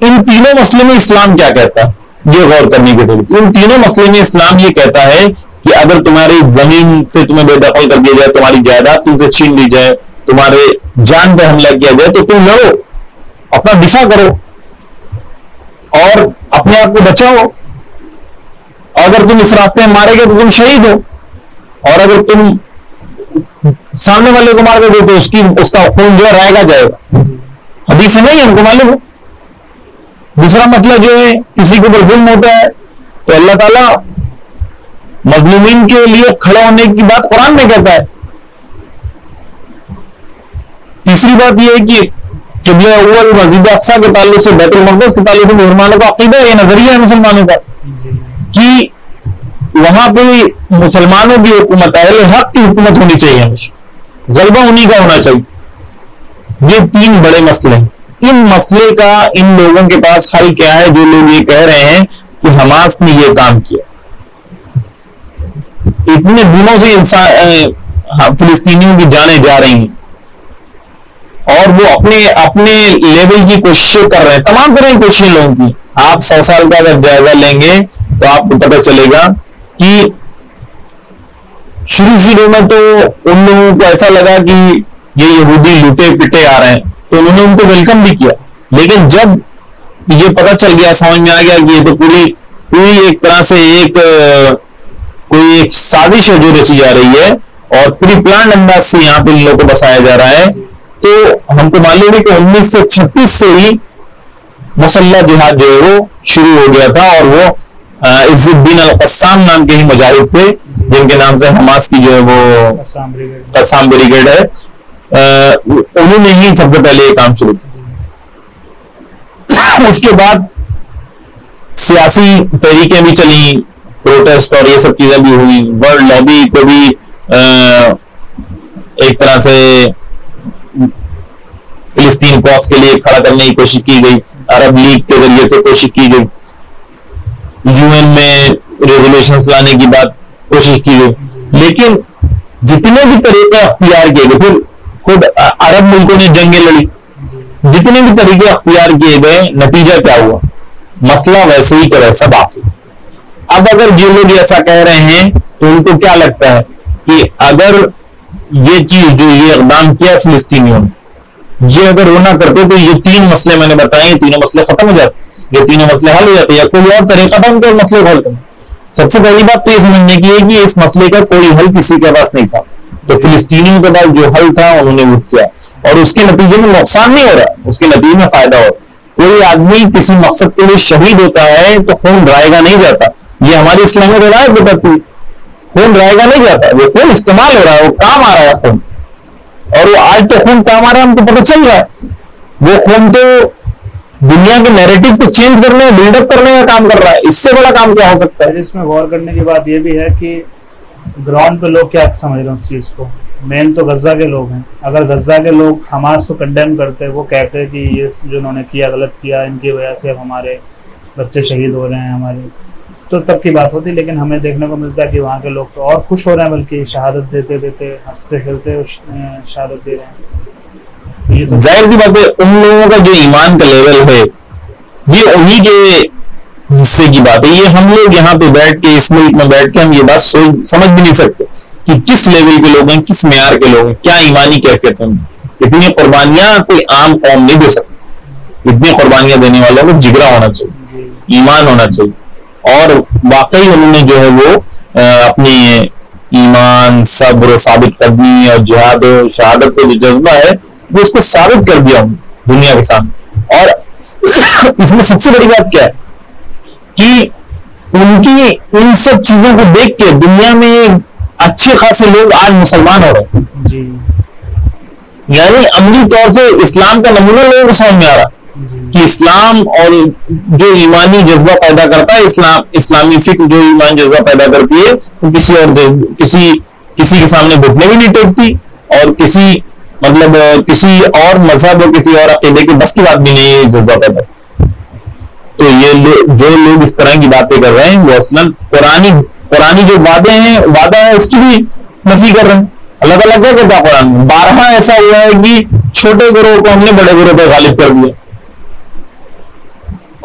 इन तीनों मसले में इस्लाम क्या कहता है, ये गौर करने की जरूरत है। इन तीनों मसले में इस्लाम ये कहता है कि अगर तुम्हारी जमीन से तुम्हें बेदखल कर दिया जाए, तुम्हारी जायदाद तुमसे छीन ली जाए, तुम्हारे जान पर हमला किया जाए, तो तुम लड़ो, अपना दिफा करो और अपने आप को बचाओ। अगर तुम इस रास्ते में मारे गए तो तुम शहीद हो, और अगर तुम सामने वाले को मार दोगे तो उसकी उसका खून जो रहेगा जाएगा, हदीस है नहीं, हमको मालूम है। दूसरा मसला जो है, किसी के ऊपर जुल्म होता है तो अल्लाह ताला मजलूमीन के लिए खड़ा होने की बात कुरान में कहता है। तीसरी बात यह है कि क़िबला अव्वल, मस्जिद अक्सा के ताल्लुक से, बैतुल मक़दस के ताल्लुक से मुसलमानों का अकीदा है, नजरिया है मुसलमानों का कि वहां पे मुसलमानों की हुकूमत है, हक की हुकूमत होनी चाहिए, हमेशा गलबा उन्हीं का होना चाहिए। ये तीन बड़े मसले हैं। इन मसले का इन लोगों के पास हल क्या है, जो लोग ये कह रहे हैं कि हमास ने ये काम किया? इतने दिनों से इंसान फिलिस्तीनियों की जाने जा रही हैं और वो अपने अपने लेवल की कोशिशें कर रहे हैं, तमाम तरह की कोशिशें लोगों की। आप सौ साल का अगर जायजा लेंगे तो आपको पता चलेगा कि शुरू शुरू में तो उन लोगों को ऐसा लगा कि ये यहूदी लूटे पिटे आ रहे हैं, तो उन्होंने उनको वेलकम भी किया, लेकिन जब ये पता चल गया, समझ में आ गया कि ये तो पूरी पूरी एक तरह से एक कोई एक साजिश है जो रची जा रही है और प्री प्लान अंदाज से यहाँ पे इन लोगों को बसाया जा रहा है, तो हमको मालूम है कि उन्नीस सौ छत्तीस से ही मुसल्ला जिहाद जो है वो शुरू हो गया था, और वो इज़्ज़ुद्दीन अल-क़स्साम नाम के ही मुजाहिद थे जिनके नाम से हमास की जो है वो क़स्साम ब्रिगेड है, उन्होंने ही सबसे पहले ये काम शुरू किया। उसके बाद सियासी तहरीकें भी चली, प्रोटेस्ट और ये सब चीजें भी हुई, वर्ल्ड लॉबी को भी आ, एक तरह से फिलिस्तीन कॉज के लिए खड़ा करने की कोशिश की गई, अरब लीग के जरिए से कोशिश की गई, यूएन में रेगुलेशंस लाने की बात कोशिश की गई, लेकिन जितने भी तरीके अख्तियार किए गए, फिर खुद अरब मुल्कों ने जंगे लड़ी, जितने भी तरीके अख्तियार किए गए, नतीजा क्या हुआ? मसला वैसे ही का वैसा बाकी। अब अगर जो लोग ऐसा कह रहे हैं तो उनको क्या लगता है कि अगर ये चीज जो ये इकदाम किया फिलिस्तीनियों ने, ये अगर वो ना करते तो ये तीन मसले मैंने बताए, तीनों मसले खत्म हो जाते, ये तीनों मसले हल हो जाते, या कोई और तरीका था उनके मसले को हल करना। सबसे पहली बात तो ये समझने की है कि इस मसले का कोई हल किसी के पास नहीं था, तो फिलिस्तीनियों के पास जो हल था उन्होंने वो किया, और उसके नतीजे में नुकसान नहीं हो रहा, उसके नतीजे में फायदा हो रहा। कोई आदमी किसी मकसद के लिए शहीद होता है तो खून रायगा नहीं जाता, ये हमारी इस्लाम में रिवायत बताती है, खून रायगा नहीं जाता, वो खून इस्तेमाल हो रहा है, वो काम आ रहा है खून, और वो आज तो खून काम आ रहा है, हमको पता चल रहा है। वो खून तो दुनिया के नैरेटिव को चेंज करने में, बिल्डअप करने का काम कर रहा है, इससे बड़ा काम क्या हो सकता है? इसमें गौर करने की बात यह भी है कि ग्राउंड पे लोग क्या समझ रहे हैं उस चीज को। मेन तो गजा के लोग हैं, अगर गजा के लोग हमास को कंडेम करते हैं, वो कहते हैं कि ये जो उन्होंने किया गलत किया, इनकी वजह से हमारे बच्चे शहीद हो रहे हैं, हमारे तो तब की बात होती, लेकिन हमें देखने को मिलता है कि वहाँ के लोग तो और खुश हो रहे हैं, बल्कि शहादत देते देते हंसते खेलते शहादत दे रहे हैं। ये जाहिर सी बात है उन लोगों का जो ईमान का लेवल है ये उन्हीं के हिस्से की बात है। ये हम लोग यहाँ पे बैठ के इस मुल्क में बैठ के हम ये बात समझ भी नहीं सकते कि किस लेवल के लोग हैं, किस मेयार के लोग हैं, क्या ईमानी कैफियत है। इतनी कुर्बानियां कोई आम कौम नहीं दे सकती, इतनी कुर्बानियां देने वालों को जिगरा होना चाहिए, ईमान होना चाहिए, और वाकई उन्होंने जो है वो अपने ईमान सब्र साबित कदमी और जिहाद शहादत का जो जज्बा है वो उसको साबित कर दिया दुनिया के सामने। और इसमें सबसे बड़ी बात क्या है कि उनकी इन सब चीजों को देख के दुनिया में अच्छे खासे लोग आज मुसलमान हो रहे हैं जी। यानी अमली तौर से इस्लाम का नमूना लोगों को समझ में आ रहा कि इस्लाम और जो ईमानी जज्बा पैदा करता है, इस्लाम इस्लामी फिक्र जो ईमान जज्बा पैदा करती है वो तो किसी और किसी किसी के सामने घुटने भी नहीं टेकती, और किसी मतलब किसी और मजहब और किसी और अकेले के बस की बात भी नहीं जज्बा पैदा। तो ये लो, जो लोग इस तरह की बातें कर रहे हैं वो असलन पुरानी पुरानी जो वादे हैं वादा है उसकी भी नफी कर रहे हैं। अलग अलग क्या कहता है कुरान, बारह ऐसा हुआ है कि छोटे गुरोह को हमने बड़े गुरोह पर गालिब कर दिया,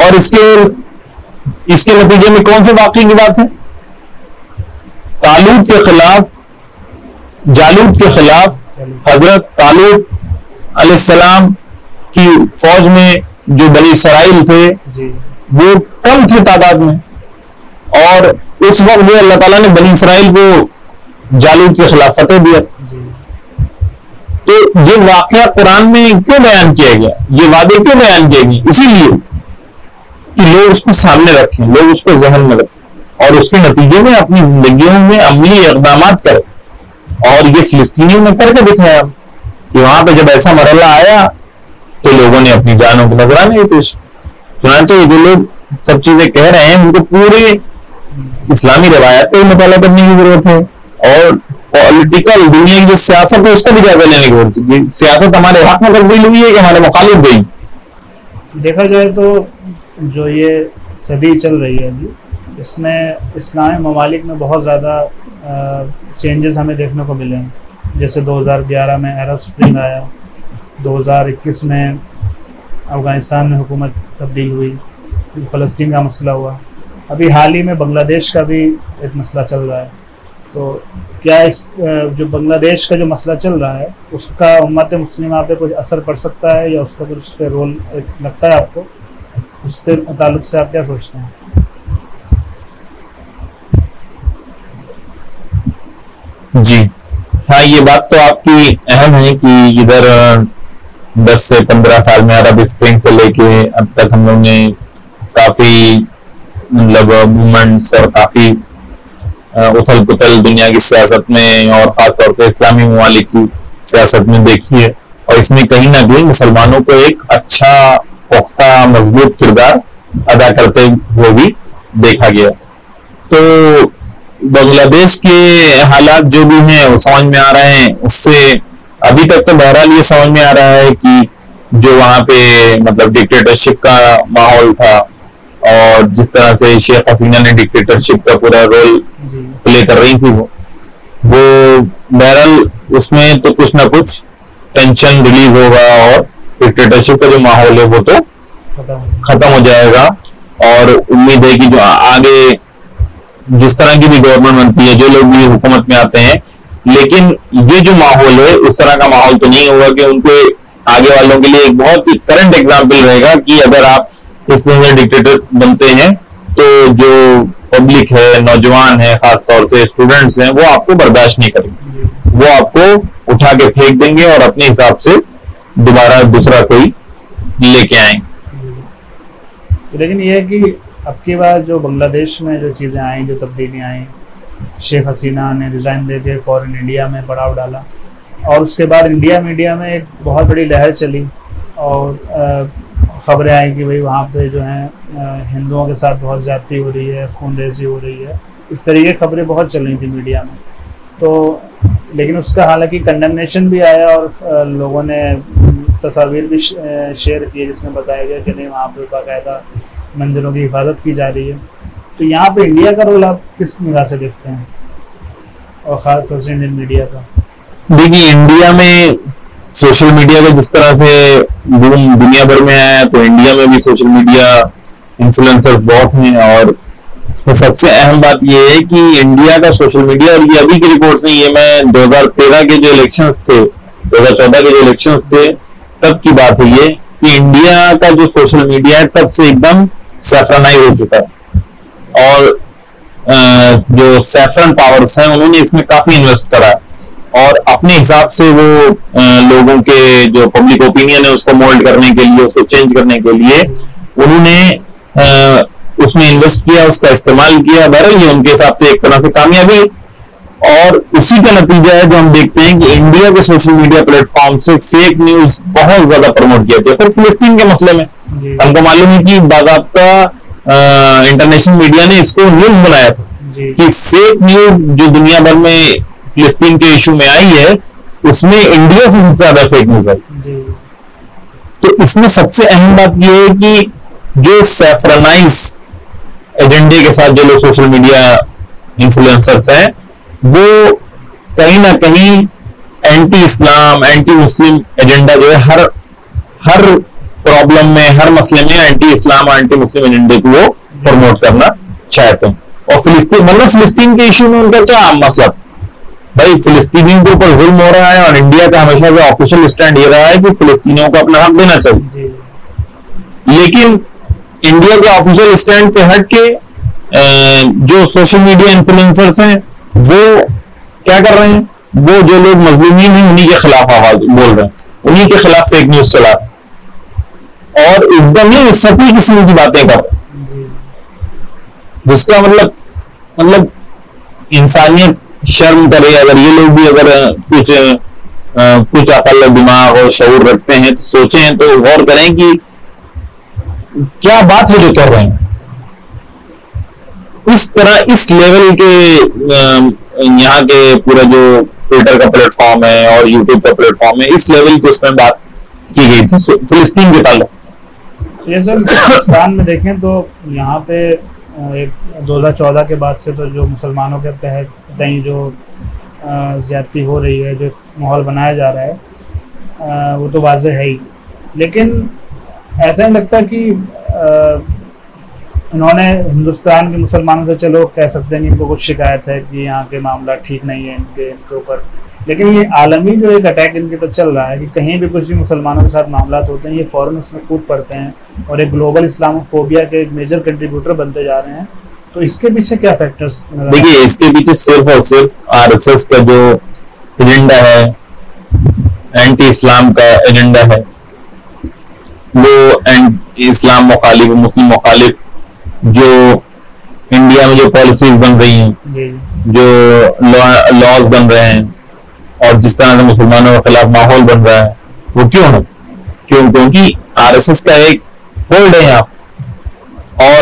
और इसके इसके नतीजे में कौन से वाकये की बात है? तालूत के खिलाफ, जालूत के खिलाफ हजरत तालूत अलैहिस्सलाम की फौज में जो बनी इसराइल थे वो कम थे तादाद में, और उस वक्त जो अल्लाह ताला ने बनी इसराइल को जालूत के खिलाफ फतेह दिया। तो ये वाकया कुरान में क्यों बयान किया गया, ये वादे क्यों बयान किए गए? इसीलिए कि लोग उसको सामने रखें, लोग उसको जहन में रखें, और उसके नतीजे में अपनी जिंदगियों में अमली इकदाम करें। और ये फिलिस्तीनियों ने करके दिखाया कि वहां पे जब ऐसा मरहला आया तो लोगों ने अपनी जानों को नजराने पेश। चुनांचे जो लोग सब चीजें कह रहे हैं उनको पूरे इस्लामी रवायत का मुताला करने की जरूरत है, और पॉलिटिकल दुनिया की जो सियासत है उसका भी जायजा लेने की जरूरत है। सियासत हमारे हक में तब्दील हुई है कि हमारे मुखालिफ गई? देखा जाए तो जो ये सदी चल रही है अभी, इसमें इस्लामी ममालिक में बहुत ज़्यादा चेंजेस हमें देखने को मिले हैं। जैसे दो हज़ार ग्यारह में अरब स्प्रिंग आया, दो हज़ार इक्कीस में अफ़गानिस्तान में हुकूमत तब्दील हुई, फ़लस्तीन का मसला हुआ, अभी हाल ही में बांग्लादेश का भी एक मसला चल रहा है। तो क्या इस जो बांग्लादेश का जो मसला चल रहा है उसका उम्मत मुस्लिमा पे कुछ असर पड़ सकता है, या उसका कुछ उस पर रोल लगता है आपको? उसके ताल्लुक से आप क्या सोचते हैं? जी हाँ, ये बात तो आपकी अहम है कि इधर दस से पंद्रह साल में अरब स्प्रिंग से लेके अब तक हम लोगों ने काफी मतलब मूवमेंट्स और काफी उथल पुथल दुनिया की सियासत में और खासतौर से इस्लामी ममालिक की सियासत में देखी है, और इसमें कहीं ना कहीं मुसलमानों को एक अच्छा पुख्ता मजबूत किरदार अदा करते हुए भी देखा गया। तो बांग्लादेश के हालात जो भी हैं वो समझ में आ रहे हैं, उससे अभी तक तो बहरहाल ये समझ में आ रहा है कि जो वहां पे मतलब डिक्टेटरशिप का माहौल था, और जिस तरह से शेख हसीना ने डिक्टेटरशिप का पूरा रोल प्ले कर रही थी वो वो बहरहाल उसमें तो कुछ ना कुछ टेंशन रिलीज होगा और डिक्टेटरशिप का जो माहौल है वो तो खत्म हो जाएगा। और उम्मीद है कि जो आगे जिस तरह की भी गवर्नमेंट बनती है, जो लोग भी हुकूमत में आते हैं, लेकिन ये जो माहौल है उस तरह का माहौल तो नहीं होगा कि उनके आगे वालों के लिए एक बहुत ही करंट एग्जाम्पल रहेगा कि अगर आप इस तरह से डिक्टेटर बनते हैं तो जो पब्लिक है, नौजवान है, खासतौर से स्टूडेंट्स हैं, वो आपको बर्दाश्त नहीं करेंगे, वो आपको उठा के फेंक देंगे और अपने हिसाब से दोबारा दूसरा कोई लेके आएंगे। लेकिन यह है कि अब की बार जो बांग्लादेश में जो चीज़ें आई, जो तब्दीलियाँ आई, शेख हसीना ने रिज़ाइन दे के फॉरेन इंडिया में पड़ाव डाला, और उसके बाद इंडिया मीडिया में एक बहुत बड़ी लहर चली और ख़बरें आई कि भाई वहाँ पे जो है हिंदुओं के साथ बहुत ज़्यादती हो रही है, खूनरेज़ी हो रही है, इस तरीके की खबरें बहुत चल रही थी मीडिया में। तो लेकिन उसका हालांकि कंडमनेशन भी आया और लोगों ने तस्वीर भी शेयर किए जिसमें बताया गया कि नहीं वहाँ पर बाकायदा मंदिरों की हिफाजत की जा रही है। तो यहाँ पे इंडिया का रोल आप किस निगाह से देखते हैं, और खासतौर से इंडियन मीडिया का? देखिए, इंडिया में सोशल मीडिया का जिस तरह से बूम दुनिया भर में है, तो इंडिया में भी सोशल मीडिया इन्फ्लुएंसर बहुत हैं। और तो सबसे अहम बात यह है कि इंडिया का सोशल मीडिया, और ये अभी की रिपोर्ट्स नहीं है, मैं दो हज़ार तेरह के जो इलेक्शंस थे, दो हज़ार चौदह के जो इलेक्शंस थे, तब की बात है ये कि इंडिया का जो सोशल मीडिया है तब से एकदम सैफरनाइज हो चुका है। और जो सैफरन पावर्स हैं उन्होंने इसमें काफी इन्वेस्ट करा और अपने हिसाब से वो लोगों के जो पब्लिक ओपिनियन है उसको मोल्ड करने के लिए, उसको चेंज करने के लिए उन्होंने उसमें इन्वेस्ट किया, उसका इस्तेमाल किया। बहरहाल ये उनके हिसाब से एक तरह से कामयाबी, और उसी का नतीजा है जो हम देखते हैं कि इंडिया के सोशल मीडिया प्लेटफॉर्म से फेक न्यूज बहुत ज्यादा प्रमोट किया गया। फिर फिलिस्तीन के मसले में हमको मालूम है कि बाकायदा इंटरनेशनल मीडिया ने इसको न्यूज बनाया था कि फेक न्यूज जो दुनिया भर में फिलिस्तीन के इशू में आई है उसमें इंडिया से सबसे ज्यादा फेक न्यूज आई। तो इसमें सबसे अहम बात यह है कि जो सैफरनाइज एजेंडे के साथ जो लोग सोशल मीडिया इन्फ्लुएंसर्स हैं वो कहीं ना कहीं anti Islam, anti Muslim agenda जो है, हर हर प्रॉब्लम में, हर मसले में एंटी इस्लाम और एंटी मुस्लिम एजेंडे को वो प्रमोट करना चाहते हैं। और फिलिस्तीन, मतलब फिलिस्तीन के इशू में उनका क्या आम मसला, भाई फिलिस्तीनियों के ऊपर जुल्म हो रहा है, और इंडिया का हमेशा जो ऑफिशियल स्टैंड ये रहा है कि फिलिस्तीनियों को अपना हक देना चाहिए। लेकिन इंडिया के ऑफिशियल स्टैंड से हट के जो सोशल मीडिया इन्फ्लुएंसर्स हैं वो क्या कर रहे हैं, वो जो लोग मजलूमीन हैं उन्हीं के खिलाफ आवाज बोल रहे हैं, उन्हीं के खिलाफ फेक न्यूज चला रहे, और एकदम ही सभी किस्म की बातें कर रहे हैं, जिसका मतलब मतलब इंसानियत शर्म करे। अगर ये लोग भी अगर कुछ आ, कुछ अकल, दिमाग और शऊर रखते हैं तो सोचें, तो गौर करें कि क्या बात है जो कर रहे हैं। इस तरह इस लेवल के यहाँ के पूरा जो ट्विटर का प्लेटफॉर्म है और यूट्यूब का प्लेटफॉर्म है, इस लेवल की उसमें बात की गई थी फिलिस्तीन के ताल्लुक से। सर, पाकिस्तान में देखें तो यहाँ पे दो हजार चौदह के बाद से तो जो मुसलमानों के तहत कहीं जो ज्यादती हो रही है, जो माहौल बनाया जा रहा है, वो तो वाजह है ही, लेकिन ऐसा नहीं लगता कि इन्होंने हिंदुस्तान के मुसलमानों से, चलो कह सकते हैं कि इनको कुछ शिकायत है कि यहाँ के मामला ठीक नहीं है इनके इनके ऊपर, लेकिन ये आलमी जो एक अटैक इनके तक चल रहा है कि कहीं भी कुछ भी मुसलमानों के साथ मामला होते हैं ये फ़ौरन उसमें कूद पड़ते हैं और एक ग्लोबल इस्लामोफोबिया के एक मेजर कंट्रीब्यूटर बनते जा रहे हैं, तो इसके पीछे क्या फैक्टर्स? देखिए, इसके पीछे सिर्फ और सिर्फ आर एस एस का जो एजेंडा है, एंटी इस्लाम का एजेंडा है, वो इस्लाम मुखालिफ, मुस्लिम मुखालिफ जो इंडिया में जो पॉलिसीज बन रही हैं, जो लॉज बन रहे हैं, और जिस तरह से मुसलमानों के खिलाफ माहौल बन रहा है, वो क्यों है? क्यों? क्योंकि आरएसएस का एक होल्ड है यहाँ, और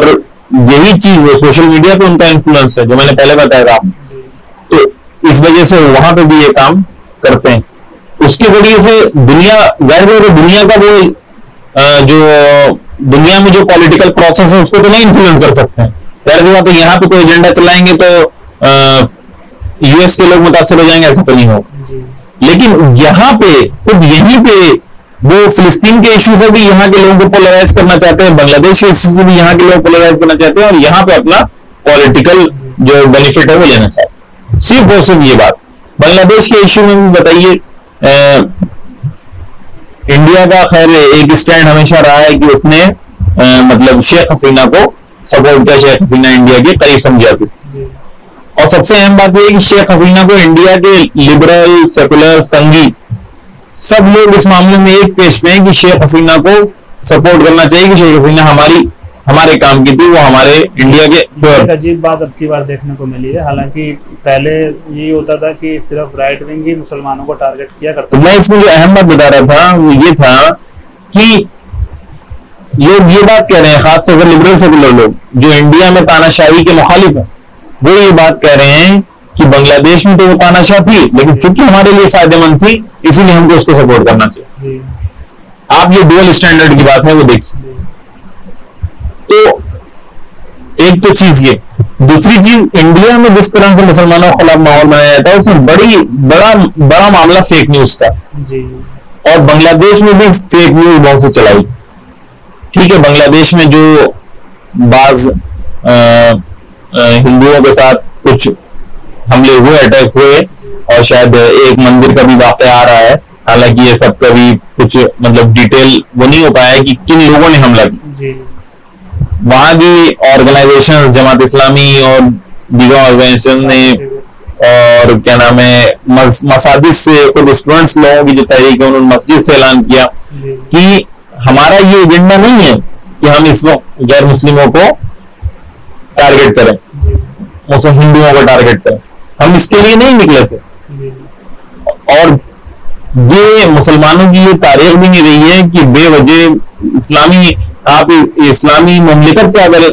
यही चीज वो सोशल मीडिया पे उनका इन्फ्लुएंस है, जो मैंने पहले बताया था। तो इस वजह से वहां पे भी ये काम करते हैं, उसके जरिए से दुनिया गैर दुनिया का वो जो दुनिया में जो पॉलिटिकल प्रोसेस है उसको तो नहीं इन्फ्लुएंस कर सकते हैं। पहले तो यहाँ पे कोई एजेंडा चलाएंगे तो यूएस के लोग मुतासर हो जाएंगे, ऐसा तो नहीं होगा। लेकिन यहाँ पे खुद यहीं पे वो फिलिस्तीन के इश्यू से भी यहाँ के लोगों को पोलराइज करना चाहते हैं, बांग्लादेश के इश्यू से भी यहाँ के लोग पोलराइज करना चाहते हैं, और यहाँ पे अपना पॉलिटिकल जो बेनिफिट है वो लेना चाहते हैं। सिर्फ वो सिर्फ ये बात। बांग्लादेश के इश्यू में भी बताइए, इंडिया का खैर एक स्टैंड हमेशा रहा है कि उसने आ, मतलब शेख हसीना को सपोर्ट किया, शेख हसीना इंडिया के करीब समझा थी। और सबसे अहम बात यह है कि शेख हसीना को इंडिया के लिबरल, सेकुलर, संघी सब लोग इस मामले में एक पेश में है कि शेख हसीना को सपोर्ट करना चाहिए, कि शेख हसीना हमारी हमारे काम की थी, वो हमारे इंडिया के। अजीब बात अब की बार देखने को मिली है, हालांकि पहले यही होता था कि सिर्फ राइट विंग ही मुसलमानों को टारगेट किया करता। तो मैं इसमें जो अहम बात बता रहा था वो ये था कि लोग ये बात कह रहे हैं, खासतौर पर लिबरल सेकुलर लोग जो इंडिया में तानाशाही के मुखालिफ है, वो ये बात कह रहे हैं कि बांग्लादेश में तो वो तानाशाह थी, लेकिन चूंकि हमारे लिए फायदेमंद थी इसीलिए हमको उसको सपोर्ट करना चाहिए। आप ये डुअल स्टैंडर्ड की बात है वो देखिए। तो एक तो चीज ये, दूसरी चीज इंडिया में जिस तरह से मुसलमानों के खिलाफ माहौल बनाया जाता है उसमें बड़ी बड़ा बड़ा मामला फेक न्यूज का जी। और बांग्लादेश में भी फेक न्यूज बहुत से चलाई, ठीक है। बांग्लादेश में जो बाज हिंदुओं के साथ कुछ हमले हुए, अटैक हुए, और शायद एक मंदिर का भी वाकया आ रहा है, हालांकि ये सब कभी कुछ मतलब डिटेल वो नहीं हो पाया कि किन लोगों ने हमला किया। वहां भी ऑर्गेनाइजेशन जमात इस्लामी और दीगर ऑर्गेनाइजेशन ने, और क्या नाम है, मस, मसाजिद से खुद स्टूडेंट्स लोगों की जो तहरीक है उन्होंने मस्जिद से ऐलान किया कि हमारा ये एजेंडा नहीं है कि हम इस गैर मुस्लिमों को टारगेट करें, मुस्लिम हिंदुओं को टारगेट करें, हम इसके लिए नहीं निकले थे। और ये मुसलमानों की ये तारीख भी नहीं रही है कि बेवजह इस्लामी, आप इस्लामी ममलिकत का अगर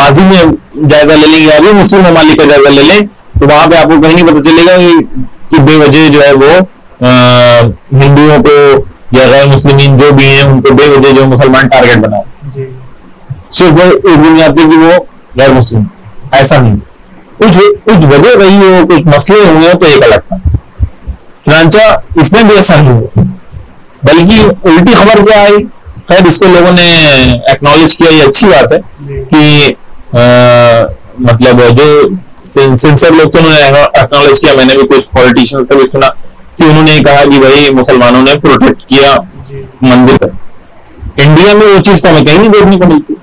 माजी में जायजा ले लेंगे या भी मुस्लिम ममालिक का जायजा ले लें तो वहां पे आपको कहीं नहीं पता चलेगा कि बेवजह जो है वो हिंदुओं को या गैर मुस्लिम जो भी हैं उनको बेवजह जो मुसलमान टारगेट बनाए, सिर्फ वो एक बुनियाद पे कि वो गैर मुस्लिम, ऐसा नहीं। कुछ कुछ वजह रही हो, कुछ मसले हुए तो एक अलग था, चुनांचा इसमें भी ऐसा नहीं हुआ, बल्कि उल्टी खबर क्या आई। खैर, इसको लोगों ने एक्नॉलेज किया, ये अच्छी बात है कि आ, मतलब जो सिंसियर लोग तो उन्होंने एक्नॉलेज किया। मैंने भी कुछ पॉलिटिशियंस का भी सुना कि उन्होंने कहा कि भाई मुसलमानों ने प्रोटेक्ट किया मंदिर। इंडिया में वो चीज तो हमें कहीं नहीं देखने को मिलती।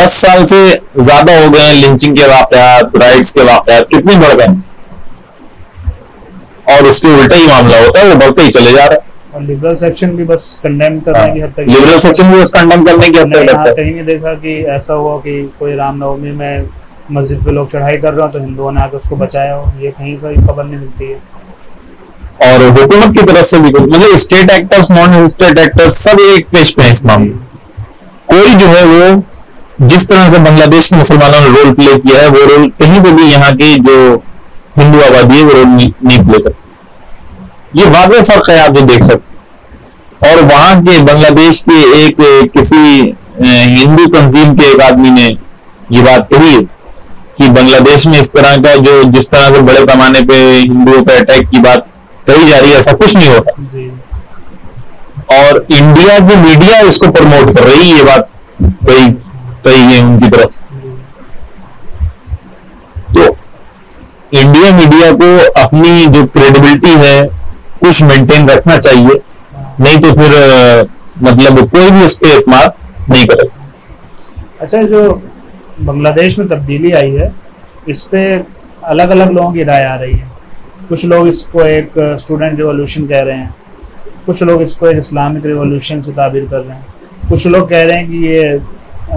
दस साल से ज्यादा हो गए लिंचिंग के वाकयात, राइट्स के वाकयात कितने बढ़ गए, और उसके उल्टा ही मामला होता है, वो बढ़ते ही चले जा रहा है। लिबरल सेक्शन भी बस कंडेम करने की हद तक, लिबरल सेक्शन भी बस कंडेम करने की हद तक लगता है। कहीं नहीं देखा कि ऐसा हुआ कि कोई रामनवमी में मस्जिद पे लोग चढ़ाई कर रहे हो तो हिंदुओं ने आकर उसको बचाया हो, ये कहीं कोई खबर नहीं मिलती है। और हुकूमत की तरफ से भी मतलब state actors, non state actors सब एक पेज पे है इस मामले। कोई जो है वो जिस तरह से बांग्लादेश के मुसलमानों ने रोल प्ले किया है वो रोल कहीं पर भी यहाँ की जो हिंदू आबादी है वो रोल नहीं प्ले करती। ये वाज़े फर्क है, आप जो देख सकते। और वहां के बांग्लादेश के एक किसी हिंदू तंजीम के एक आदमी ने ये बात कही कि बांग्लादेश में इस तरह का जो जिस तरह से बड़े पैमाने पे हिंदुओं पर अटैक की बात कही जा रही है, ऐसा कुछ नहीं होता। और इंडिया की मीडिया इसको प्रमोट कर रही है, ये बात कही कही है उनकी तरफ। तो इंडिया मीडिया को अपनी जो क्रेडिबिलिटी है कुछ मेंटेन रखना चाहिए, नहीं तो फिर मतलब कोई भी उस पर एतमाद नहीं करेगा। अच्छा, जो बांग्लादेश में तब्दीली आई है इस पे अलग अलग लोगों की राय आ रही है। कुछ लोग इसको एक स्टूडेंट रिवॉल्यूशन कह रहे हैं, कुछ लोग इसको एक इस्लामिक रिवॉल्यूशन से ताबीर कर रहे हैं, कुछ लोग कह रहे हैं कि ये आ,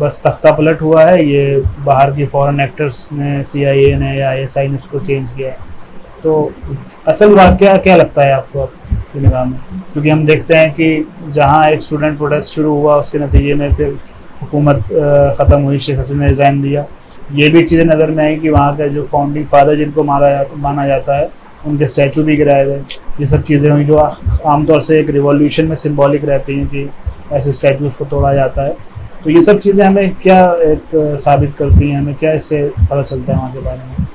बस तख्ता पलट हुआ है, ये बाहर की फॉरेन एक्टर्स ने, सी आई ए ने या आई एस आई ने इसको चेंज किया है। तो असल वाकया क्या लगता है आपको आपके निगाह में? क्योंकि हम देखते हैं कि जहां एक स्टूडेंट प्रोटेस्ट शुरू हुआ उसके नतीजे में फिर हुकूमत ख़त्म हुई, शेख हसीना ने रिज़ाइन दिया। ये भी चीज़ें नज़र में आई कि वहां का जो फाउंडिंग फादर जिनको मारा जाता माना जाता है उनके स्टैचू भी गिराए गए। ये सब चीज़ें हुई जो आमतौर से एक रिवॉल्यूशन में सिम्बॉलिक रहती हैं कि ऐसे स्टैचूज़ को तोड़ा जाता है। तो ये सब चीज़ें हमें क्या एक साबित करती हैं, हमें क्या इससे पता चलता है वहाँ के बारे में?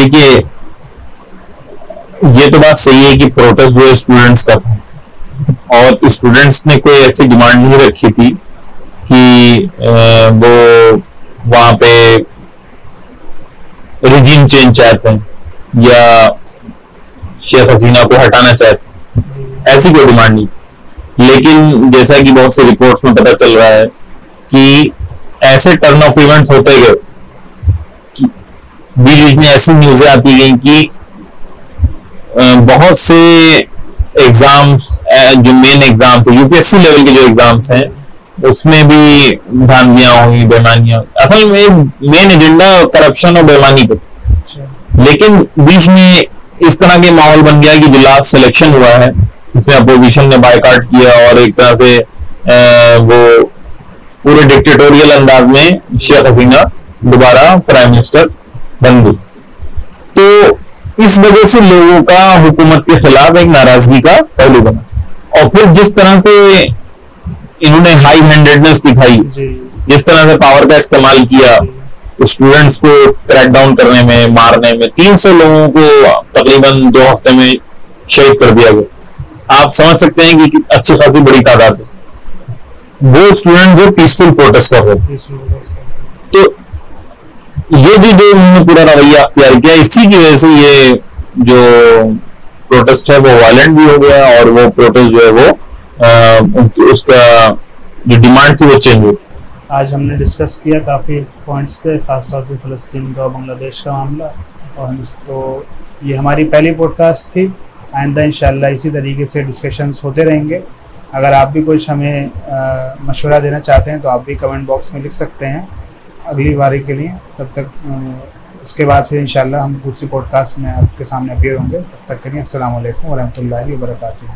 देखिए, ये तो बात सही है कि प्रोटेस्ट जो है स्टूडेंट्स का था और स्टूडेंट्स ने कोई ऐसी डिमांड नहीं रखी थी कि वो वहाँ पे रिजीम चेंज चाहते हैं या शेख हसीना को हटाना चाहते हैं, ऐसी कोई डिमांड नहीं। लेकिन जैसा कि बहुत से रिपोर्ट्स में पता चल रहा है कि ऐसे टर्न ऑफ इवेंट्स होते गए, बीच बीच में ऐसी न्यूजें आती गई कि बहुत से एग्जाम्स, जो मेन एग्जाम्स है U P S C level के जो एग्जाम्स हैं उसमें भी धांधलियां हुई, बेईमानियां। असल में मेन एजेंडा करप्शन और बेईमानी पे, लेकिन बीच में इस तरह के माहौल बन गया कि जो लास्ट सिलेक्शन हुआ है इसमें अपोजिशन ने बायकॉट किया और एक तरह से आ, वो पूरे डिक्टेटोरियल अंदाज में शेख हसीना दोबारा प्राइम मिनिस्टर बन गई। तो इस वजह से लोगों का हुकूमत के खिलाफ एक नाराजगी का पहलू बना। और फिर जिस तरह से इन्होंने हाई हैंडेडनेस दिखाई, जिस तरह से पावर का इस्तेमाल किया स्टूडेंट्स को क्रैकडाउन करने में, मारने में, तीन सौ लोगों को तकरीबन दो हफ्ते में शहीद कर दिया गया। आप समझ सकते हैं कि अच्छी खासी बड़ी तादाद है वो स्टूडेंट जो पीसफुल प्रोटेस्ट कर रहे थे। तो ये जो जो उन्होंने पूरा रवैया अख्तियार किया, इसी की वजह से ये जो प्रोटेस्ट है वो वायलेंट भी हो गया और वो प्रोटेस्ट जो है वो आ, उसका जो डिमांड थी वो चेंज हुई। आज हमने डिस्कस किया काफ़ी पॉइंट्स पे, खासतौर से फ़लस्तीन का, बांग्लादेश का मामला, और हम तो ये हमारी पहली पॉडकास्ट थी। आइंदा इंशाल्लाह इसी तरीके से डिस्कशंस होते रहेंगे। अगर आप भी कुछ हमें आ, मशवरा देना चाहते हैं तो आप भी कमेंट बॉक्स में लिख सकते हैं अगली बारी के लिए। तब तक आ, इसके बाद फिर इंशाल्लाह हम दूसरी पॉडकास्ट में आपके सामने अपीयर होंगे। तब तक के लिए अस्सलाम वालेकुम व रहमतुल्लाहि व बरकातुहू।